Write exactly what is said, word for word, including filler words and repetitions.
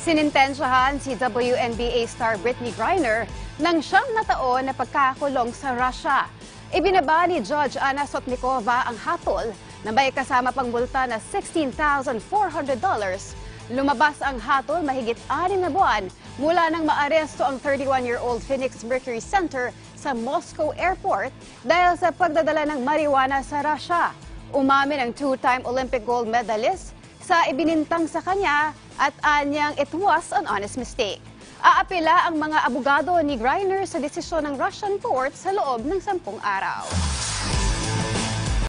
Sinintensyahan si W N B A star Britney Griner ng siyam na taon na pagkakulong sa Russia. Ibinaba ni Judge Anna Sotnikova ang hatol na may kasama pang multa na sixteen thousand four hundred dollars. Lumabas ang hatol mahigit anim na buwan mula nang maaresto ang thirty-one-year-old Phoenix Mercury Center sa Moscow Airport dahil sa pagdadala ng marijuana sa Russia. Umamin ang two-time Olympic gold medalist sa ibinintang sa kanya at anyang it was an honest mistake. Aapila ang mga abogado ni Griner sa desisyon ng Russian court sa loob ng sampung araw.